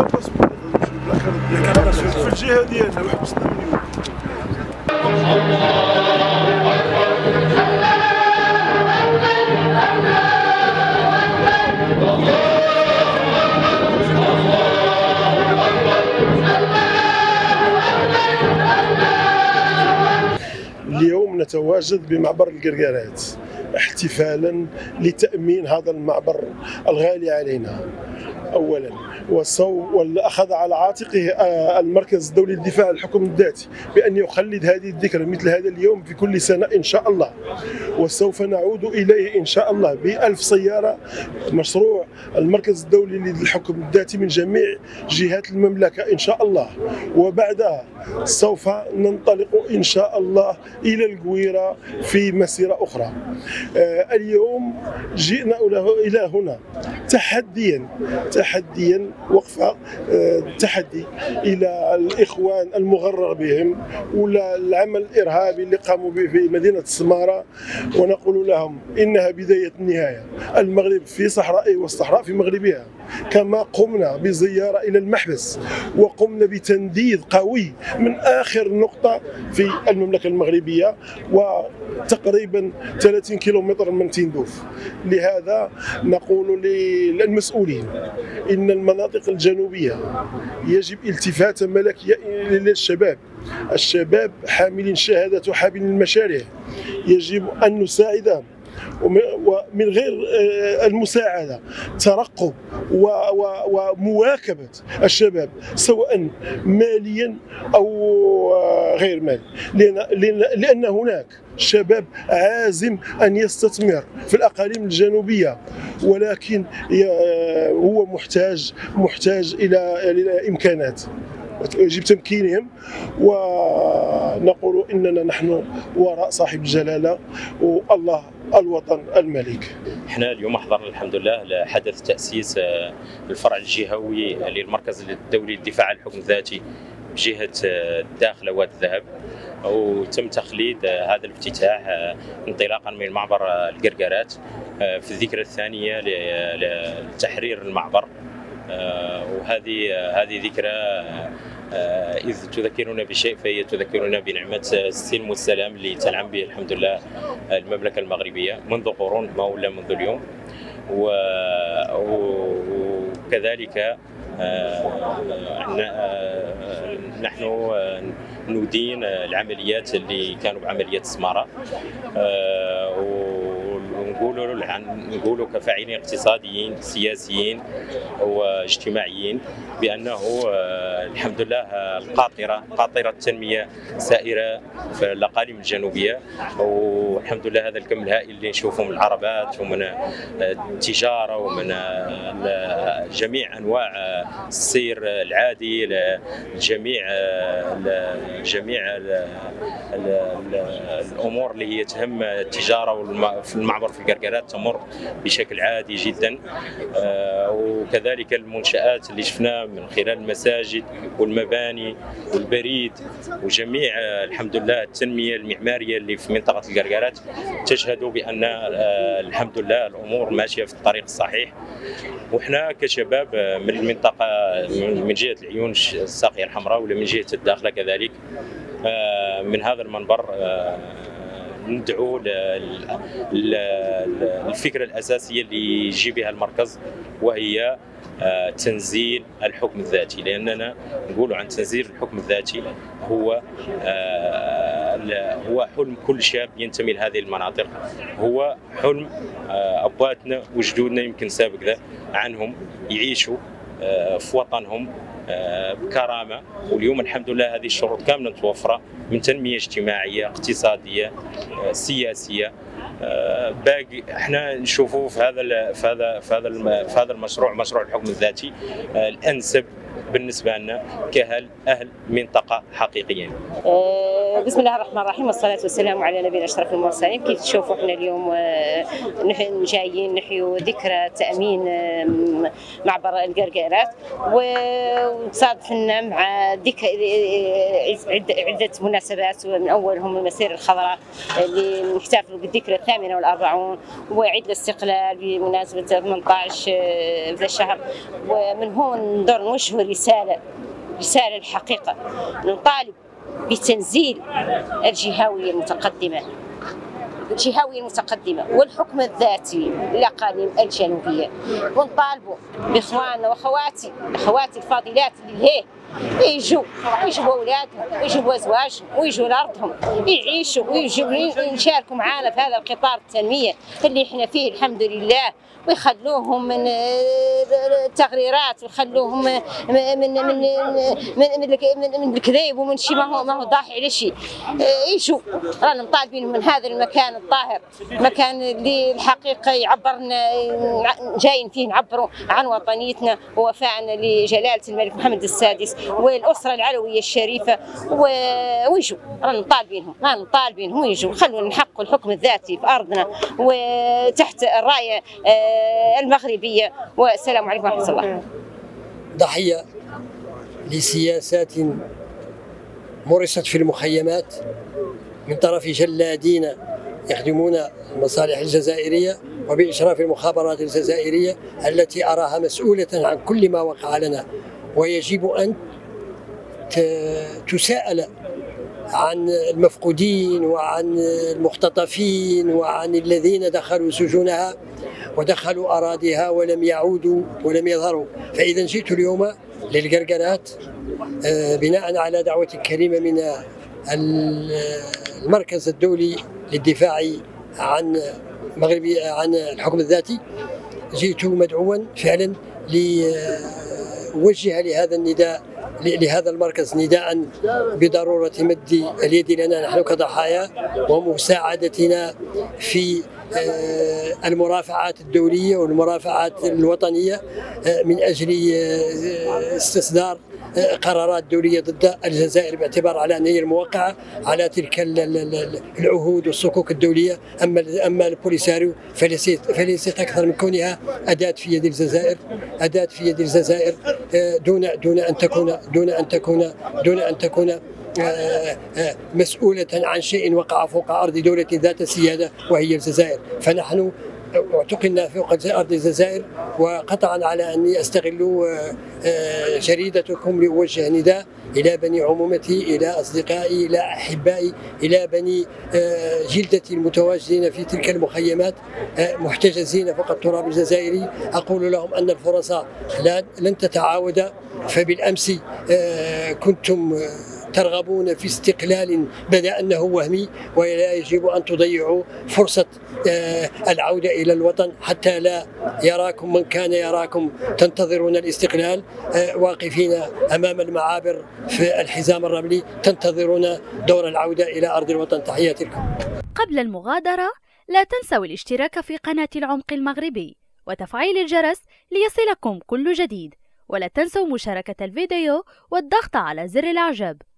بلا باسبور بلا كارت في الجهه ديالنا وحبسنا من يوم. اليوم نتواجد بمعبر الكركرات احتفالا لتأمين هذا المعبر الغالي علينا أولا، وأخذ على عاتقه المركز الدولي للدفاع عن الحكم الذاتي بأن يخلد هذه الذكرى مثل هذا اليوم في كل سنة إن شاء الله، وسوف نعود إليه إن شاء الله ب1000 سيارة. مشروع المركز الدولي للحكم الذاتي من جميع جهات المملكة إن شاء الله، وبعدها سوف ننطلق إن شاء الله إلى القويرة في مسيرة أخرى. اليوم جئنا إلى هنا تحديا وقفة تحدي إلى الإخوان المغرر بهم ولا العمل الإرهابي اللي قاموا به في مدينة السمارة، ونقول لهم إنها بداية النهاية. المغرب في صحراء والصحراء في مغربها، كما قمنا بزيارة إلى المحبس وقمنا بتنديد قوي من آخر نقطة في المملكة المغربية وتقريبا 30 كيلومتر من تندوف. لهذا نقول للمسؤولين إن المناطق الجنوبية يجب التفاتة ملكية للشباب، الشباب حاملين شهادة وحاملين المشاريع، يجب أن نساعدهم، ومن غير المساعدة ترقب ومواكبة الشباب سواء ماليا أو غير مالي، لأن هناك شباب عازم أن يستثمر في الأقاليم الجنوبية، ولكن هو محتاج إلى إمكانات يجب تمكينهم. ونقول إننا نحن وراء صاحب الجلالة والله الوطن الملك. احنا اليوم حضرنا الحمد لله لحدث تأسيس الفرع الجهوي للمركز الدولي للدفاع عن الحكم الذاتي بجهة الداخلة واد الذهب، وتم تخليد هذا الافتتاح انطلاقا من معبر الكركرات في الذكرى الثانية لتحرير المعبر، وهذه ذكرى إذ تذكرنا بشيء فهي تذكرنا بنعمة السلم والسلام اللي تنعم به الحمد لله المملكة المغربية منذ قرون ما ولا منذ اليوم، وكذلك نحن ندين العمليات اللي كانوا بعملية السمارة، نقولوا كفاعلين اقتصاديين سياسيين واجتماعيين بأنه الحمد لله قاطرة التنمية سائرة في الأقاليم الجنوبية، والحمد لله هذا الكم الهائل اللي نشوفه من العربات ومن التجارة ومن جميع أنواع السير العادي لجميع الأمور اللي هي تهم التجارة في المعبر في الكركرات تمر بشكل عادي جدا، وكذلك المنشآت اللي شفناها من خلال المساجد والمباني والبريد وجميع الحمد لله التنمية المعمارية اللي في منطقة الكركرات تشهد بأن الحمد لله الأمور ماشية في الطريق الصحيح. وإحنا كشباب من المنطقة من جهة العيون الساقية الحمراء ولا من جهة الداخلة كذلك، من هذا المنبر ندعو للفكرة الأساسية اللي يجي بها المركز وهي تنزيل الحكم الذاتي، لأننا نقول عن تنزيل الحكم الذاتي هو حلم كل شاب ينتمي لهذه المناطق، هو حلم أبواتنا وجدودنا يمكن سابق ذا عنهم يعيشوا في وطنهم بكرامة. واليوم الحمد لله هذه الشروط كاملة متوفرة من تنمية اجتماعية اقتصادية سياسية. باقي احنا نشوفوا في هذا المشروع مشروع الحكم الذاتي الأنسب بالنسبة لنا كأهل منطقة حقيقيين. بسم الله الرحمن الرحيم والصلاة والسلام على نبينا أشرف المرسلين. كيف تشوفوا حنا اليوم جايين نحيو ذكرى تأمين معبر الكركرات، وتصادفنا مع عدة مناسبات، من أولهم المسيرة الخضراء اللي نحتفلوا بالذكرى 48 وعيد الاستقلال بمناسبة 18 هذا الشهر. ومن هون ندور نوجه رسالة الحقيقة، نطالب بتنزيل الجهوية المتقدمة والحكم الذاتي للأقاليم الجنوبية، ونطالبوا بإخواننا وأخواتي الفاضلات اللي هي يجوا أولادهم ويجوا أزواجهم ويجوا لأرضهم يعيشوا ويجوا يشاركوا معنا في هذا القطار التنمية اللي احنا فيه الحمد لله، ويخلوهم من التغريرات ويخلوهم من الكذب ومن شيء ما هو ضاحي على شيء. يجوا رانا مطالبين من هذا المكان الطاهر، مكان اللي الحقيقة يعبرنا، جايين فيه نعبروا عن وطنيتنا ووفائنا لجلالة الملك محمد السادس والأسرة العلوية الشريفة. ويجوا رانا مطالبينهم يجوا، خلونا نحققوا الحكم الذاتي في أرضنا وتحت الراية المغربية. والسلام عليكم ورحمة الله. ضحية لسياسات مورست في المخيمات من طرف جلادين يخدمون المصالح الجزائرية وبإشراف المخابرات الجزائرية التي أراها مسؤولة عن كل ما وقع لنا، ويجب أن تسأل عن المفقودين وعن المختطفين وعن الذين دخلوا سجونها ودخلوا أراضيها ولم يعودوا ولم يظهروا. فإذا جئت اليوم للكركرات بناء على دعوة كريمة من المركز الدولي للدفاع عن الحكم الذاتي، جئت مدعوا فعلا لأوجه لهذا النداء، لهذا المركز نداء بضرورة مد اليد لنا نحن كضحايا ومساعدتنا في المرافعات الدولية والمرافعات الوطنية من أجل استصدار قرارات دولية ضد الجزائر، باعتبار على أن هي الموقعة على تلك العهود والصكوك الدولية. أما البوليزاريو فليست أكثر من كونها أداة في يد الجزائر، دون أن تكون مسؤولة عن شيء وقع فوق أرض دولة ذات سيادة وهي الجزائر. فنحن اعتقلنا فوق أرض الجزائر، وقطعا على أني أستغل جريدتكم لأوجه نداء إلى بني عمومتي، إلى أصدقائي، إلى أحبائي، إلى بني جلدتي المتواجدين في تلك المخيمات محتجزين فوق التراب الجزائري. أقول لهم أن الفرص لن تتعاود، فبالأمس كنتم ترغبون في استقلال بدا انه وهمي، ولا يجب ان تضيعوا فرصه العوده الى الوطن حتى لا يراكم من كان يراكم تنتظرون الاستقلال واقفين امام المعابر في الحزام الرملي تنتظرون دور العوده الى ارض الوطن. تحياتي لكم. قبل المغادره لا تنسوا الاشتراك في قناه العمق المغربي وتفعيل الجرس ليصلكم كل جديد، ولا تنسوا مشاركه الفيديو والضغط على زر الاعجاب.